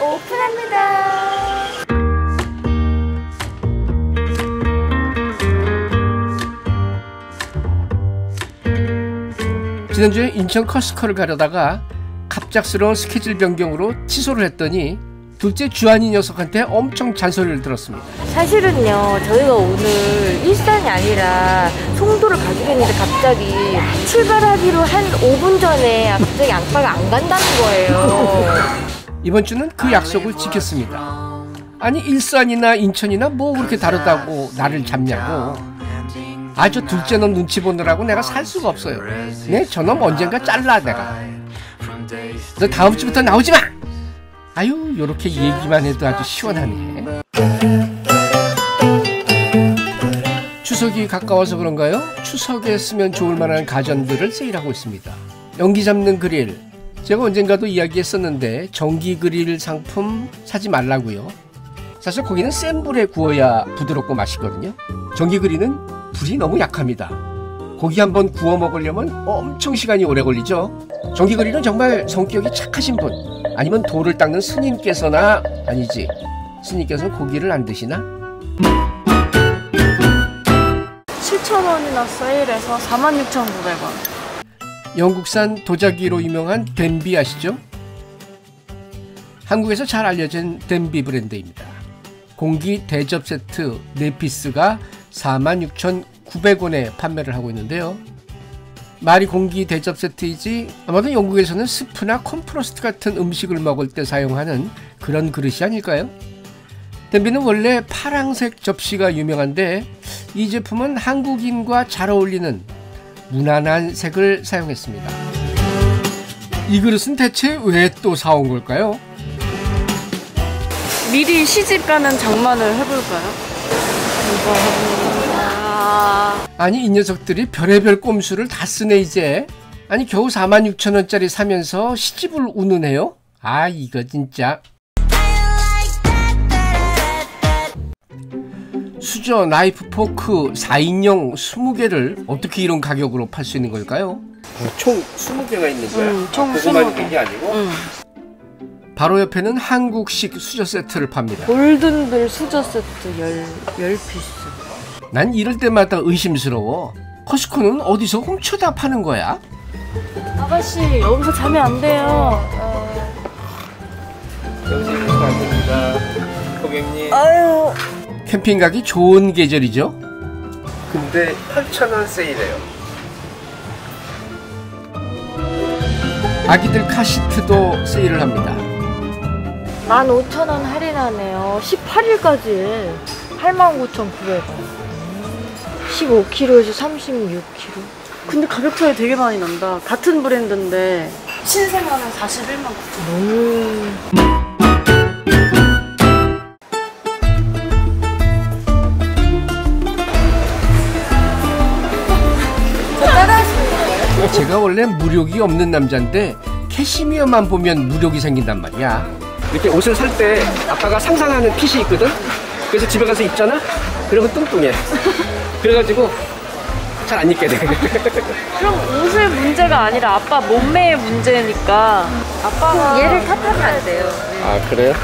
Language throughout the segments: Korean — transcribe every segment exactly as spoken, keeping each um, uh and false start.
오픈합니다. 지난주에 인천 커스코를 가려다가 갑작스러운 스케줄 변경으로 취소를 했더니 둘째 주한이 녀석한테 엄청 잔소리를 들었습니다. 사실은요, 저희가 오늘 일산이 아니라 송도를 가기로 했는데 갑자기 출발하기로 한 오 분 전에 갑자기 양파가 안 간다는 거예요. 이번 주는 그 약속을 지켰습니다. 아니, 일산이나 인천이나 뭐 그렇게 다르다고 나를 잡냐고. 아주 둘째 놈 눈치 보느라고 내가 살 수가 없어요. 네, 저놈 언젠가 잘라 내가. 너 다음 주부터 나오지 마! 아유, 요렇게 얘기만 해도 아주 시원하네. 추석이 가까워서 그런가요? 추석에 쓰면 좋을 만한 가전들을 세일하고 있습니다. 연기 잡는 그릴, 제가 언젠가도 이야기했었는데 전기 그릴 상품 사지 말라고요. 사실 거기는 센 불에 구워야 부드럽고 맛있거든요. 전기 그릴은 불이 너무 약합니다. 고기 한번 구워 먹으려면 엄청 시간이 오래 걸리죠. 전기 그릴은 정말 성격이 착하신 분, 아니면 돌을 닦는 스님께서나, 아니지, 스님께서는 고기를 안 드시나? 칠천 원이나 세일해서 사만 육천구백 원. 영국산 도자기로 유명한 덴비 아시죠? 한국에서 잘 알려진 덴비 브랜드입니다. 공기 대접 세트 네 피스가 사만 육천구백 원에 판매를 하고 있는데요. 말이 공기 대접 세트이지 아마도 영국에서는 스프나 콤프로스트 같은 음식을 먹을 때 사용하는 그런 그릇이 아닐까요? 덴비는 원래 파랑색 접시가 유명한데 이 제품은 한국인과 잘 어울리는 무난한 색을 사용했습니다. 이 그릇은 대체 왜 또 사온 걸까요? 미리 시집 가는 장만을 해볼까요? 아니, 이 녀석들이 별의별 꼼수를 다 쓰네 이제. 아니, 겨우 사만 육천 원짜리 사면서 시집을 우는 해요? 아, 이거 진짜. 수저, 나이프, 포크 사 인용 스무 개를 어떻게 이런 가격으로 팔 수 있는 걸까요? 총 스무 개가 있는 거야? 음, 총 아, 그것만 스무 개. 있는 게 아니고? 음. 바로 옆에는 한국식 수저 세트를 팝니다. 골든벨 수저 세트 열 피스. 난 이럴 때마다 의심스러워. 커스코는 어디서 훔쳐다 파는 거야? 아가씨, 여기서 자면 안 돼요. 어... 여기서 자면 안 됩니다, 고객님. 아유. 캠핑 가기 좋은 계절이죠? 근데 팔천 원 세일해요. 아기들 카시트도 세일을 합니다. 만 오천 원 할인하네요. 십팔 일까지 팔만 구천구백 원. 십오 킬로그램에서 삼십육 킬로그램. 근데 가격 차이 되게 많이 난다. 같은 브랜드인데 신생아는 사십일만 구천 원. 제가 원래 무력이 없는 남자인데 캐시미어만 보면 무력이 생긴단 말이야. 이렇게 옷을 살 때 아빠가 상상하는 핏이 있거든? 그래서 집에 가서 입잖아? 그러면 뚱뚱해. 그래가지고 잘 안 입게 돼. 그럼 옷의 문제가 아니라 아빠 몸매의 문제니까 아빠가 얘를 탓하면 안 돼요. 네. 아, 그래요?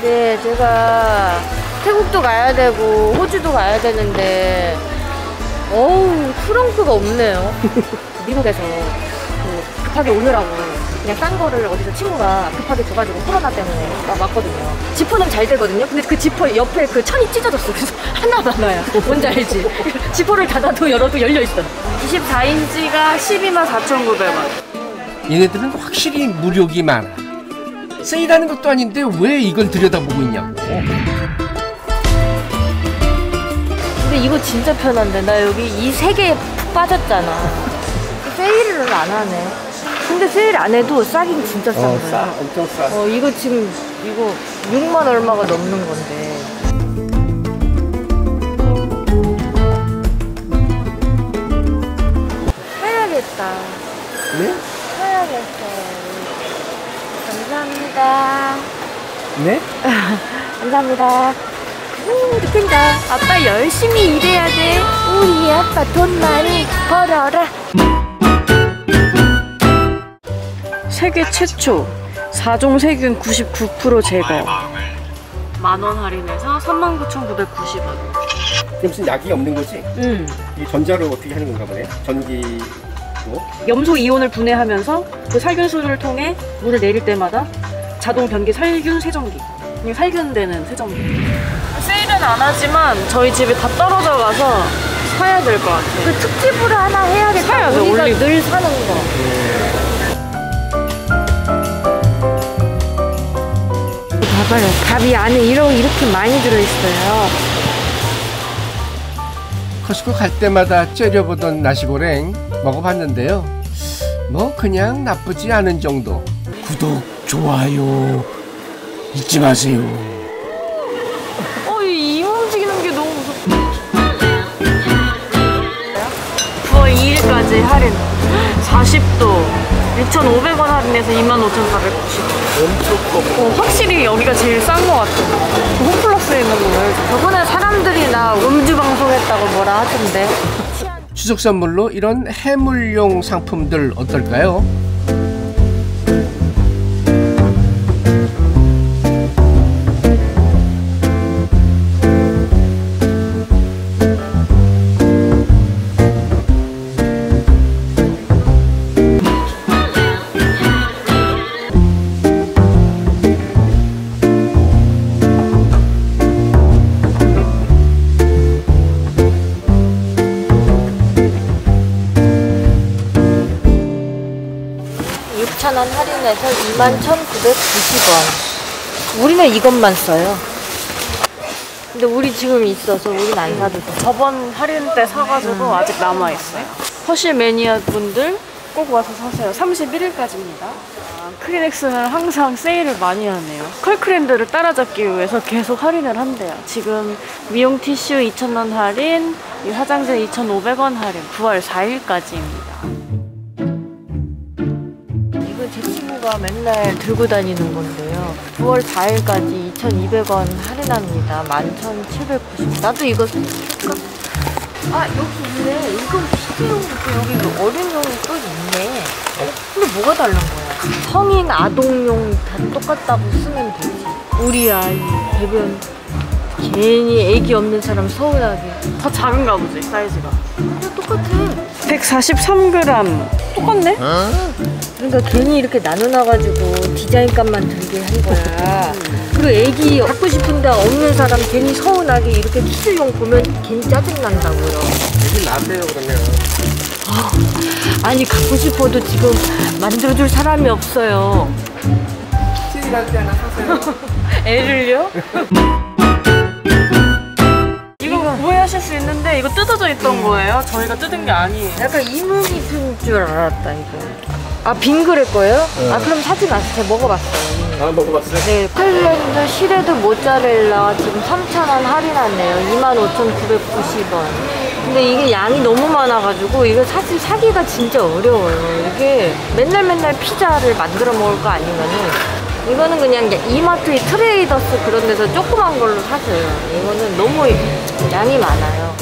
네, 제가 태국도 가야 되고 호주도 가야 되는데 어우, 트렁크가 없네요. 미국에서 그 급하게 오느라고 그냥 싼 거를 어디서 친구가 급하게 줘가지고 코로나 때문에 왔거든요. 지퍼는 잘 되거든요. 근데 그 지퍼 옆에 그 천이 찢어졌어. 그래서 하나 많아요. 뭔지 알지? 지퍼를 닫아도 열어도 열려있어. 이십사 인치가 십이만 사천구백 원. 얘네들은 확실히 무력이 많아. 세일하는 것도 아닌데 왜 이걸 들여다보고 있냐고. 근데 이거 진짜 편한데 나 여기 이 세 개에 푹 빠졌잖아. 세일을 안 하네. 근데 세일 안 해도 싸긴 진짜 싼 거야. 싸, 엄청 싸. 어, 이거 지금 이거 육만 얼마가 넘는 건데. 사야겠다. 네? 사야겠어. 감사합니다. 네? 감사합니다. 음, 느낀다. 아빠 열심히 일해야 돼. 우리 아빠 돈 많이 벌어라. 세계 최초 사 종 세균 구십구 퍼센트 제거. 만 원 할인해서 삼만 구천구백구십 원. 무슨 약이 없는 거지? 응. 이 전자로 어떻게 하는 건가 보네? 전기... 뭐? 염소 이온을 분해하면서 그 살균수를 통해 물을 내릴 때마다 자동 변기 살균 세정기, 살균되는 세정기. 세일은 안 하지만 저희 집에 다 떨어져 가서 사야 될 것 같아요. 그 특집으로 하나 해야겠다. 사야죠. 우리가 올리... 늘 사는 거. 봐봐요. 밥이 안에 이렇게 많이 들어있어요. 코스코 갈 때마다 째려보던 나시고랭 먹어봤는데요. 뭐 그냥 나쁘지 않은 정도. 구독, 좋아요 잊지 마세요. 어, 이 이마 움직이는 게 너무 무섭다. 구월 이일까지 할인 사십 도 육천오백 원 할인해서 이만 오천사백구십 원. 어, 확실히 여기가 제일 싼 것 같아요. 홈플러스에 있는 거예요. 저번에 사람들이 나 음주 방송했다고 뭐라 하던데. 추석 선물로 이런 해물용 상품들 어떨까요? 육천 원 할인해서 이만 천구백구십 원. 우리는 이것만 써요. 근데 우리 지금 있어서 우린 안 사도 돼. 저번 할인 때 사가지고 음. 아직 남아있어요. 허쉬 매니아 분들 꼭 와서 사세요. 삼십일일까지입니다. 아, 크리넥스는 항상 세일을 많이 하네요. 컬크랜드를 따라잡기 위해서 계속 할인을 한대요. 지금 미용 티슈 이천 원 할인, 이 화장재 이천오백 원 할인, 구월 사일까지입니다. 제 친구가 맨날 들고 다니는 건데요. 구월 사일까지 이천이백 원 할인합니다. 만 천칠백구십 원. 나도 이거 살까? 아, 여기 있네. 이건 피부용 있고 여기 어린용 또 있네. 근데 뭐가 다른 거야? 성인, 아동용 다 똑같다고 쓰면 되지. 우리 아이 대변 괜히 애기 없는 사람 서운하게. 더 작은가 보지, 사이즈가. 근데 똑같아. 백사십삼 그램. 똑같네? 그러니까 괜히 이렇게 나눠놔가지고 디자인값만 들게 한 거야. 그리고 애기 갖고 싶은데 없는 사람 괜히 서운하게 이렇게 키즈용 보면 괜히 짜증난다고요. 애기 낳으세요 그러면. 아, 아니 갖고 싶어도 지금 만들어줄 사람이 없어요. 키즈 갈 때 하나 사세요. 애를요? 오해하실 수 있는데 이거 뜯어져 있던 거예요. 저희가 뜯은 게 아니에요. 약간 이물이인 줄 알았다 이거. 아, 빙그레 거예요? 네. 아, 그럼 사지 마세요. 제가 먹어봤어요. 아, 먹어봤어요? 네. 콜랜드 시레드 모짜렐라 지금 삼천 원 할인하네요. 이만 오천구백구십 원. 근데 이게 양이 너무 많아가지고 이거 사실 사기가 진짜 어려워요. 이게 맨날 맨날 피자를 만들어 먹을 거 아니면은. 이거는 그냥 이마트의 트레이더스 그런 데서 조그만 걸로 사세요. 이거는 너무 양이 많아요.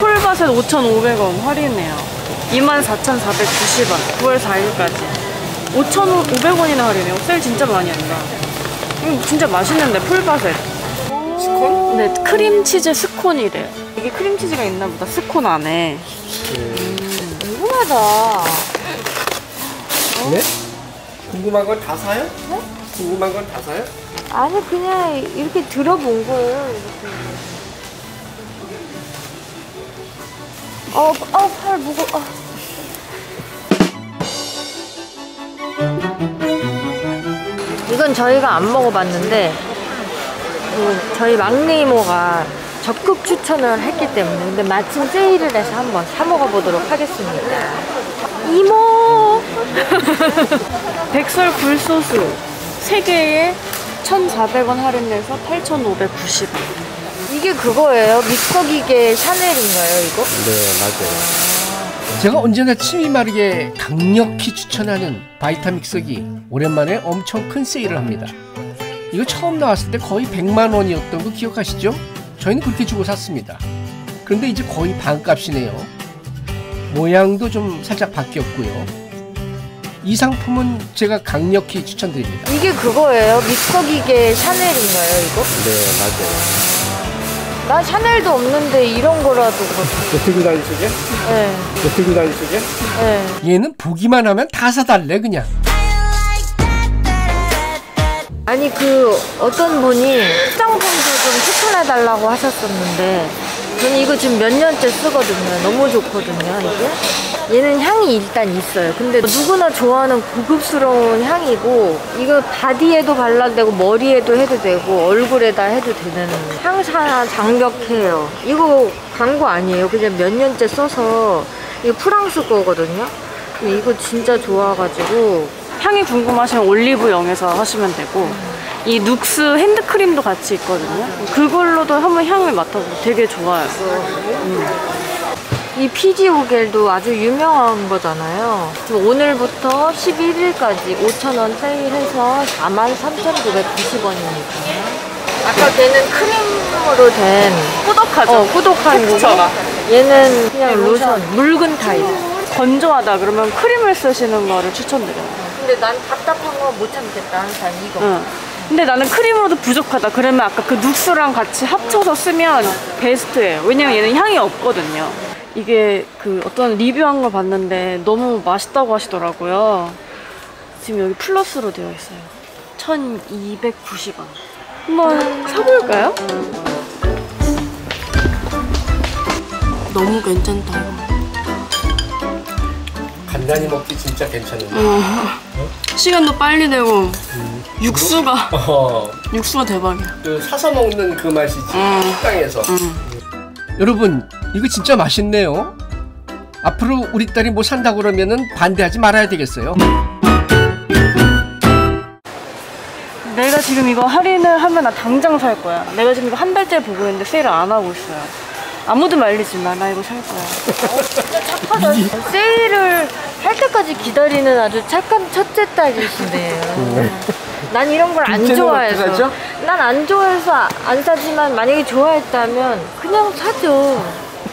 콜바셋 오천오백 원 할인해요. 이만 사천사백구십 원. 구월 사일까지. 오천오백 원이나 할인해요. 세일 진짜 많이 한다. 음, 진짜 맛있는데, 풀바셋. 스콘? 네, 크림치즈 스콘이래요. 이게 크림치즈가 있나 보다, 스콘 안에. 음, 궁금하다. 어? 네? 궁금한 걸 다 사요? 네? 궁금한 걸 다 사요? 아니, 그냥 이렇게 들어본 거예요. 이렇게. 어, 어, 팔 무거워. 어. 이건 저희가 안 먹어봤는데 그 저희 막내 이모가 적극 추천을 했기 때문에 근데 마침 세일을 해서 한번 사 먹어보도록 하겠습니다. 이모! 백설 굴소스 세 개에 천사백 원 할인해서 팔천오백구십 원. 이게 그거예요? 믹서기계 샤넬인 거예요 이거? 네, 맞아요. 제가 언제나 침이 마르게 강력히 추천하는 바이타믹서기 오랜만에 엄청 큰 세일을 합니다. 이거 처음 나왔을 때 거의 백만 원이었던 거 기억하시죠? 저희는 그렇게 주고 샀습니다. 그런데 이제 거의 반값이네요. 모양도 좀 살짝 바뀌었고요. 이 상품은 제가 강력히 추천드립니다. 이게 그거예요? 믹서기계 샤넬인가요, 이거? 네, 맞아요. 난 샤넬도 없는데 이런 거라도 그렇지. 들고 다니시게? 네. 들고 다니시게? 네. 얘는 보기만 하면 다 사달래, 그냥. 아니 그 어떤 분이 화장품도 좀 추천해달라고 하셨었는데 저는 이거 지금 몇 년째 쓰거든요. 너무 좋거든요. 이게 얘는 향이 일단 있어요. 근데 누구나 좋아하는 고급스러운 향이고 이거 바디에도 발라도 되고 머리에도 해도 되고 얼굴에다 해도 되는 향사 장벽해요. 이거 광고 아니에요. 그냥 몇 년째 써서 이거 프랑스 거거든요. 근데 이거 진짜 좋아가지고 향이 궁금하시면 올리브영에서 하시면 되고 이 눅스 핸드크림도 같이 있거든요. 그걸로도 한번 향을 맡아보고 되게 좋아요. 음. 이 피지오 겔도 아주 유명한 거잖아요. 오늘부터 십일일까지 오천 원 세일해서 사만 삼천구백구십 원이니까요. 아까 걔는 크림으로 된 꾸덕하죠? 어, 꾸덕한 거고 얘는 그냥 로션, 묽은 타입. 건조하다 그러면 크림을 쓰시는 거를 추천드려요. 근데 난 답답한 거 못 참겠다 항상 이거. 응. 근데 나는 크림으로도 부족하다 그러면 아까 그 눅스랑 같이 합쳐서 쓰면 베스트예요. 왜냐면 얘는 향이 없거든요. 이게 그 어떤 리뷰한 걸 봤는데 너무 맛있다고 하시더라고요. 지금 여기 플러스로 되어 있어요. 천이백구십 원 한번 사볼까요? 너무 괜찮다. 간단히 먹기 진짜 괜찮은데. 어. 시간도 빨리 되고 음. 육수가 어. 육수가 대박이야. 그 사서 먹는 그 맛이지. 음. 식당에서 음. 여러분 이거 진짜 맛있네요. 앞으로 우리 딸이 뭐 산다고 그러면은 반대하지 말아야 되겠어요. 내가 지금 이거 할인을 하면 나 당장 살 거야. 내가 지금 이거 한 달째 보고 있는데 세일을 안 하고 있어요. 아무도 말리지 마. 나 이거 살 거야. 어, 진짜 착하다. 세일을 할 때까지 기다리는 아주 착한 첫째 딸이시네요. 난 이런 걸 안 좋아해서. 난 안 좋아해서 안 사지만 만약에 좋아했다면 그냥 사죠.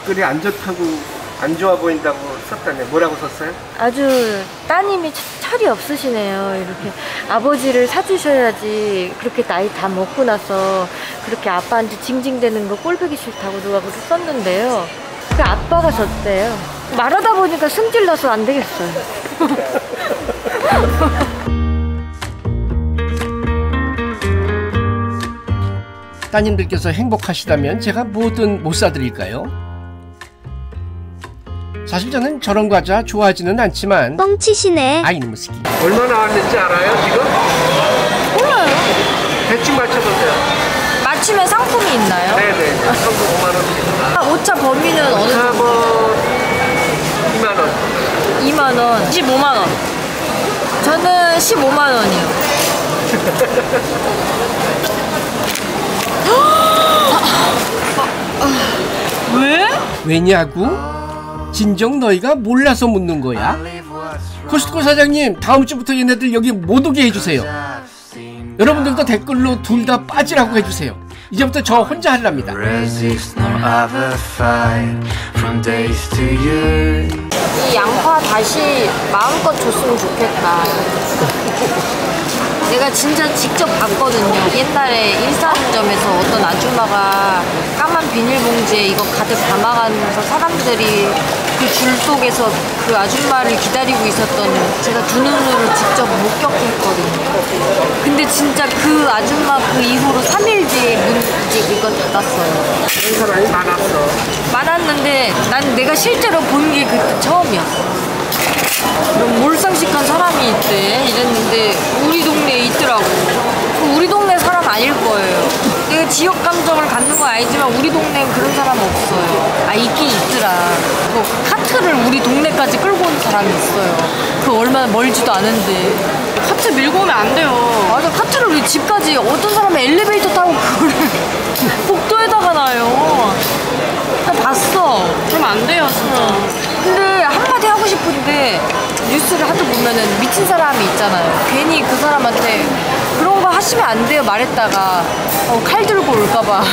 그래 안 좋다고 안 좋아 보인다고 썼다네. 뭐라고 썼어요? 아주 따님이 철이 없으시네요. 이렇게 아버지를 사주셔야지 그렇게 나이 다 먹고 나서 그렇게 아빠한테 징징대는 거 꼴보기 싫다고 누가 그렇게 썼는데요. 그 아빠가 졌대요. 말하다 보니까 승질나서 안 되겠어요. 따님들께서 행복하시다면 제가 뭐든 못 사드릴까요? 사실 저는 저런 과자 좋아하지는 않지만 뻥치시네. 아이 무스키 얼마 나왔는지 알아요 지금? 몰라요. 대충 맞춰보세요. 맞추면 상품이 있나요? 네네. 상품 오만 원입니다. 아, 오차 범위는 어느 정도? 뭐... 이만 원. 이만 원. 십오만 원. 저는 십오만 원이요. 왜? 왜냐고? 진정 너희가 몰라서 묻는 거야? 코스트코 사장님 다음 주부터 얘네들 여기 못 오게 해주세요. 여러분들도 댓글로 둘 다 빠지라고 해주세요. 이제부터 저 혼자 하랍니다. 이 양파 다시 마음껏 줬으면 좋겠다. 내가 진짜 직접 봤거든요. 옛날에 일산점에서 어떤 아줌마가 까만 비닐봉지에 이거 가득 담아가면서 사람들이 그 줄 속에서 그 아줌마를 기다리고 있었던 제가 두 눈으로 직접 목격했거든요. 근데 진짜 그 아줌마 그 이후로 삼 일 뒤에 문이 이거 닫았어요. 그런 사람이 많았어. 많았는데 난 내가 실제로 본 게 그때 처음이었어. 몰상식한 사람이 있대 이랬는데 우리 동네에 있더라고. 우리 동네 사람 아닐 거예요. 내가 지역 감정을 갖는 건 아니지만 우리 동네엔 그런 사람 없어요. 아 있긴 있더라. 그 카트를 우리 동네까지 끌고 온 사람이 있어요. 그 얼마나 멀지도 않은데 카트 밀고 오면 안 돼요. 맞아. 카트를 우리 집까지 어떤 사람은 엘리베이터 타고 그걸 복도에다가 놔요. 나 봤어. 그럼 안 돼요 진짜. 근데 한마디 하고 싶은데 뉴스를 하도 보면은 미친 사람이 있잖아요. 괜히 그 사람한테 그런 거 하시면 안 돼요 말했다가 어, 칼 들고 올까봐